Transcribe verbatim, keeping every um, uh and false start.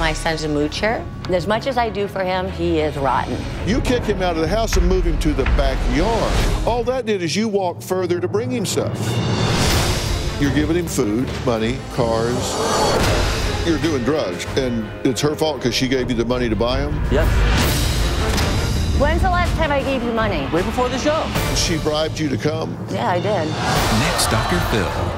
my son's a moocher. And as much as I do for him, he is rotten. You kick him out of the house and move him to the backyard. All that did is you walk further to bring him stuff. You're giving him food, money, cars. You're doing drugs, and it's her fault because she gave you the money to buy them? Yep. When's the last time I gave you money? Way before the show. She bribed you to come? Yeah, I did. Next, Doctor Phil.